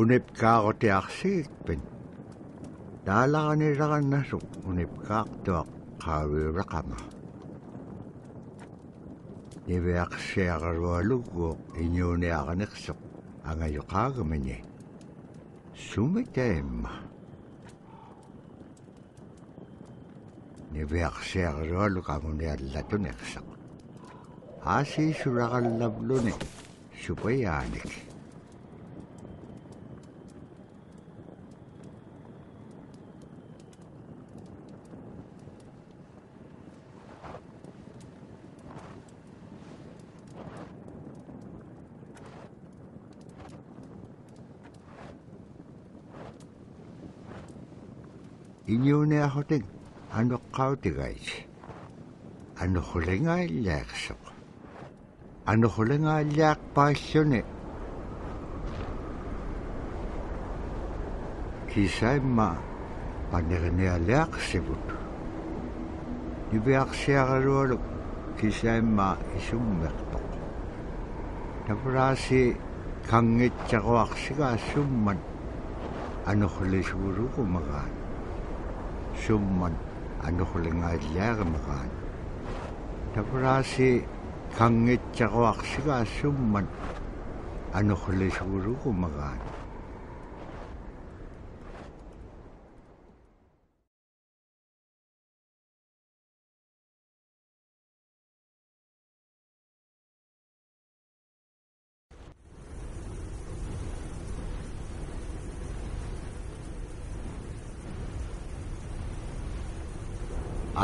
unip kaak tiaksik pin. Dala kanirakan nasuk unip kaak tuak kawirakama. Nibiak siya karwalugo inyuniakan iksuk ang ayukagamanyi. Sumitayim. Nibiak siya karwalukamunian latun iksak. Asi surakal labluni, supayanik. Inyone ahoting, ano kautigayt? Ano huling ay laksak? Ano huling ay lakpasyon eh? Kisay ma, panirni ay laksibut. Nibiak siya karulog, kisay ma isummertok. Naprasi, kangit chakwak siya summan. Ano huling siguro kumagaan? Summan ano huling ay lagmagaan. Taprasi kangit chakawak siya summan ano huling siguro kumagaan.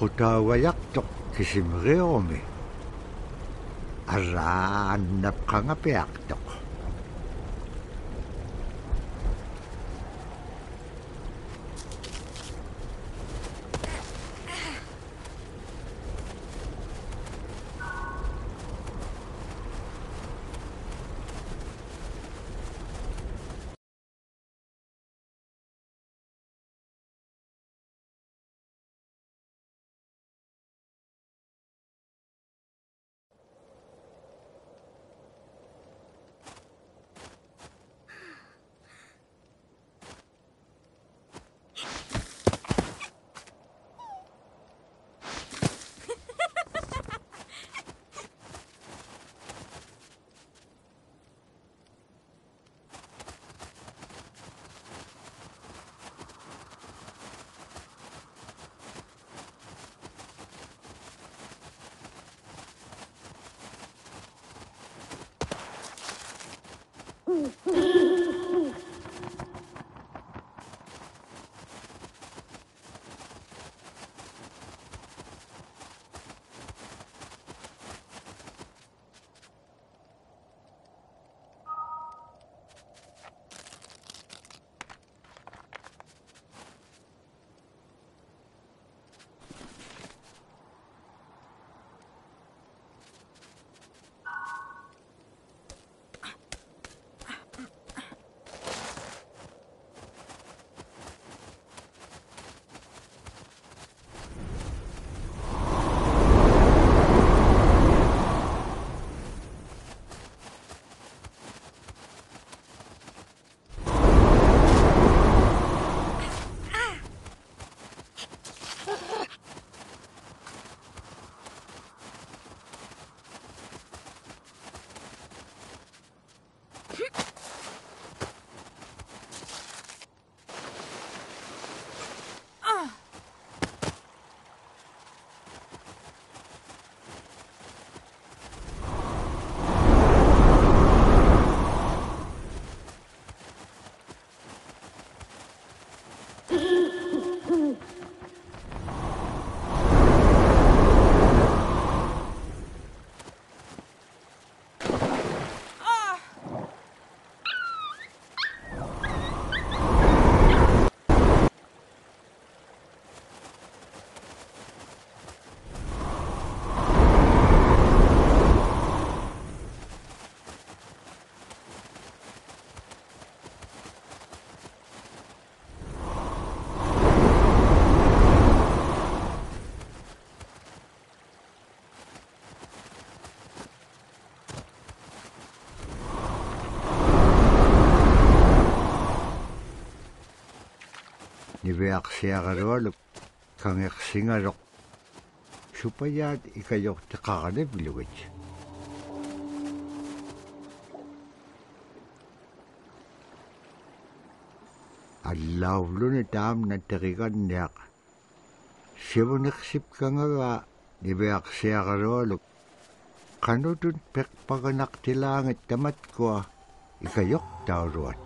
Kutawayak-tok kisimgeome. Araan napkangapiak-tok. Biaksiagalualup, Kangeksingalok, supayat ikayok tikakalip luwit. Allawlun itam na tirikan niyak. Sibunaksip ka nga ba, di Biaksiagalualup, kanutun pekpaganak tilangit tamat ko, ikayok tauruat.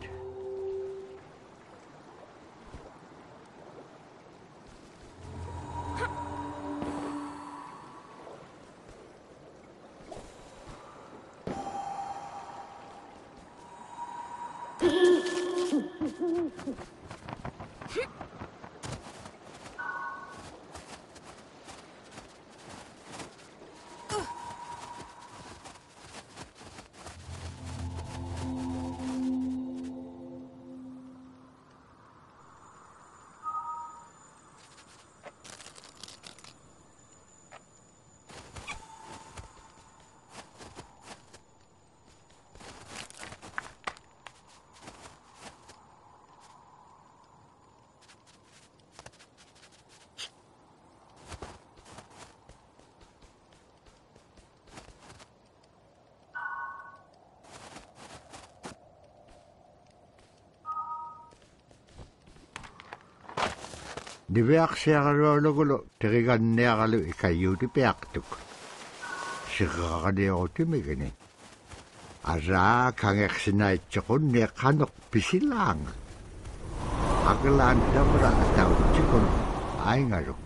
Di Biaksiagalualup, tirikan niagalup ikayuti peaktuk. Sigakadiyotimigini. Asa kangeksinaytsikun niakhanok pisilang. Agilaan tabra atawtsikun aingaluk.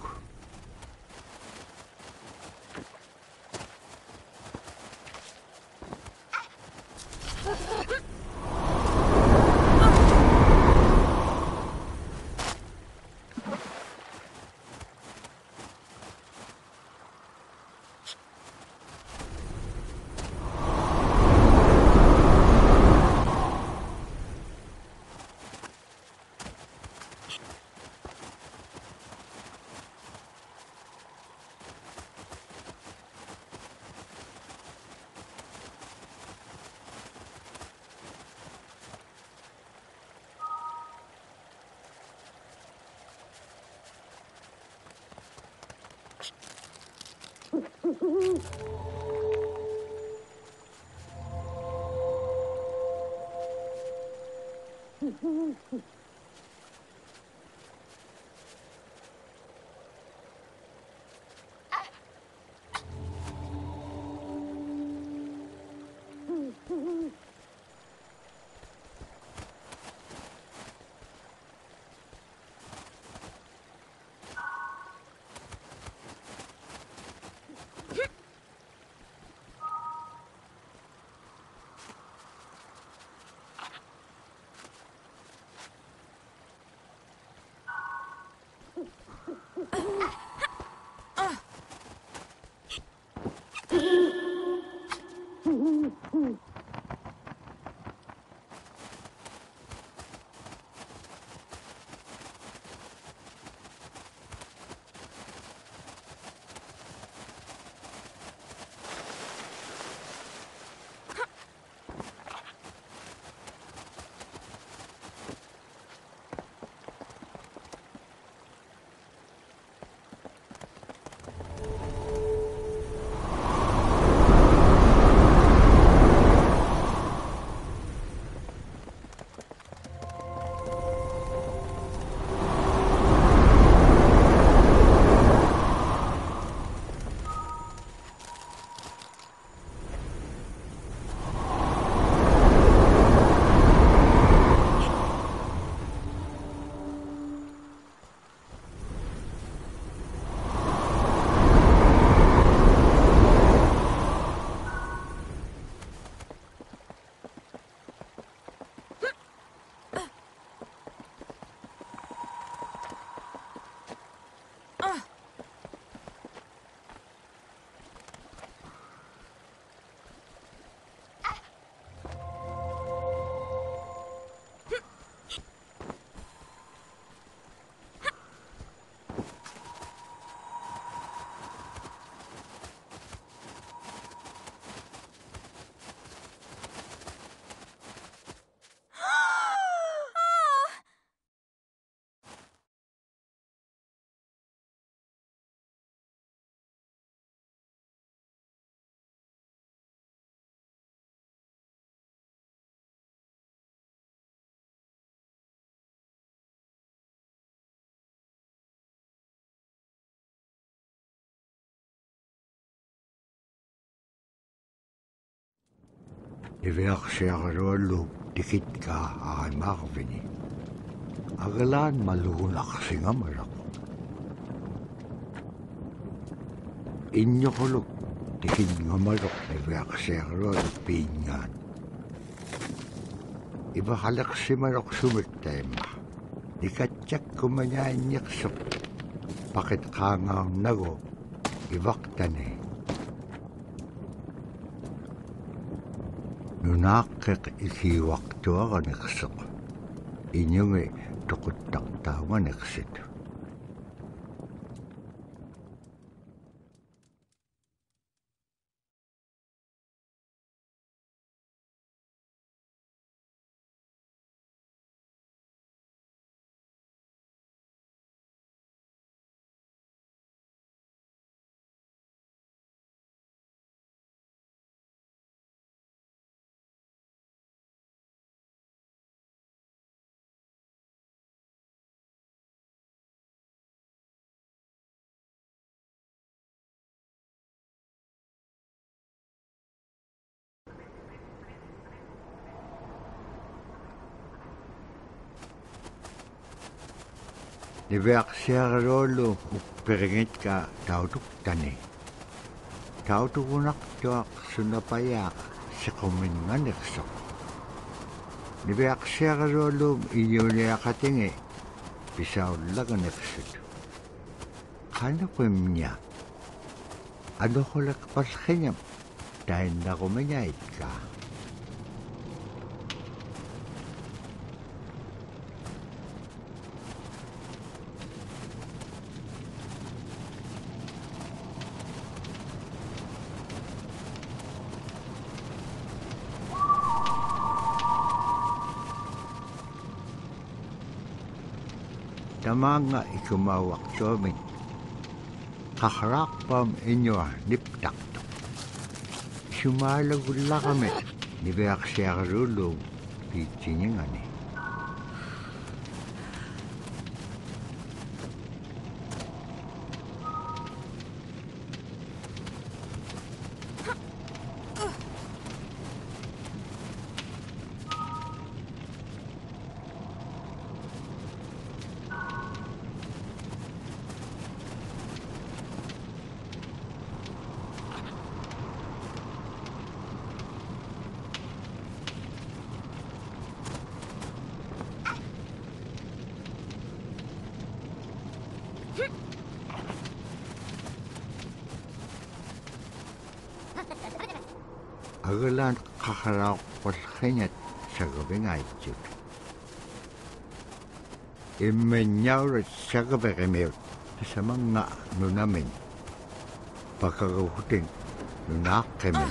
Iverserolub tikitka ay marvini. Agalan malunak singamarak. Inyokolok tikingamarak iverserolub pinyan. Ibahalak simarok sumiktema. Ikatsak kumanyan yaksak. Pakit kangang nago. Ivaktani. Nunakik ikiwaktuaga niksak. Inyungi tukutaktawa niksit. Diverserolo uperingitka tautuk tani. Tautukunak tuak sunapayak sikumingan iksok. Diverserolo iyuniakatingi pisaulagan iksot. Kanakwim niya. Ano kulak paskinam dahil na kuminyait ka. Mga ikumawak tumin. Kakarakpam inyo niptakto. Sumalagula kami ni Berserulog pitiningani. Agalan kakaraw paskenyat sa gabing ayot. Imenyawrat sa gabing ayot sa mga nunamin. Pagkagahutin nunakamin.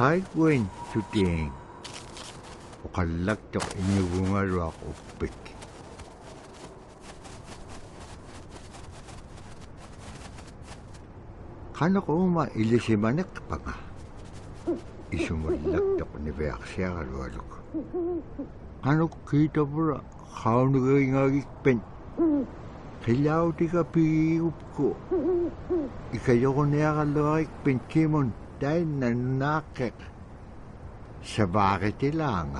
Hai gwen tuting. Ukalaktok inyubungalwa ko pik. Kano ko mailisimanak pa nga. Isumalaktok ni Beaksya kalwalok. Kano kita pura kao nagagingagikpen. Kailaw di ka pihigup ko. Ikayo ko nakakalagagikpen kimon. Dahil nanakik sa bakit ilang.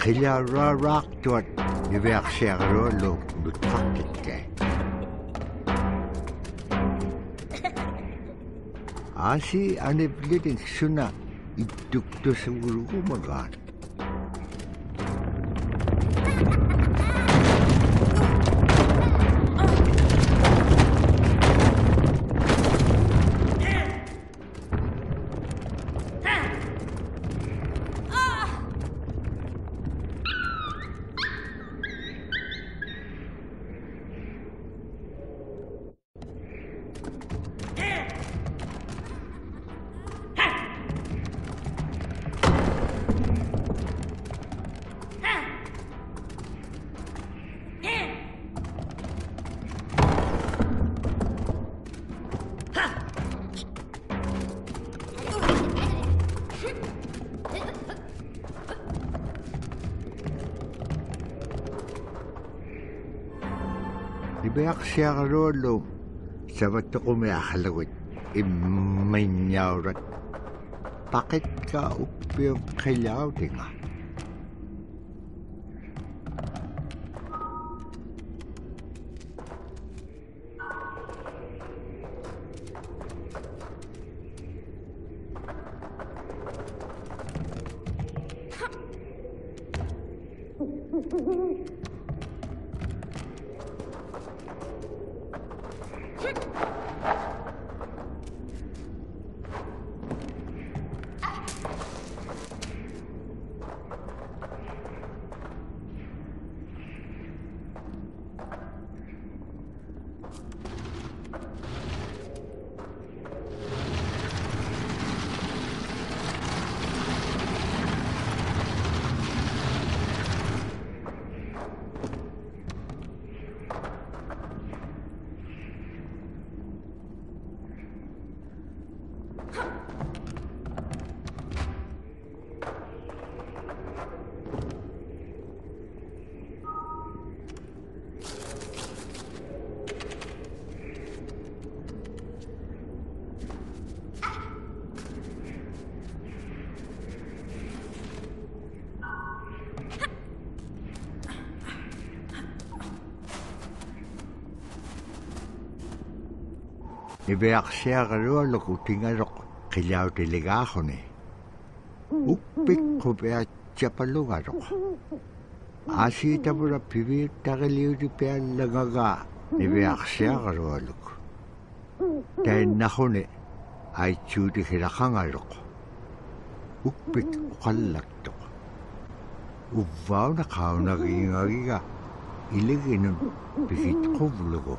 Kaya rarak tuwat ni Beaksya kalwalok butakit ka. Asi anipliting suna itukto sa guru ko magaan. Beaksya kalwalok sabat ako may akalawit imaynyawrat bakit ka upiyong kailaw di nga Ibeaxia galua lokutingarok kilaw tiligahone. Upik kubea chapalungarok. Asi tabura pivir tagaliw di pea langaga. Ibeaxia galua luk. Tain nahone ay chudi hilakangarok. Upik ukalaktok. Uvaw na kao nagingagiga. Iliginun pikit kublugo.